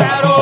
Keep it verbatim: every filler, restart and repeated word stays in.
Claro.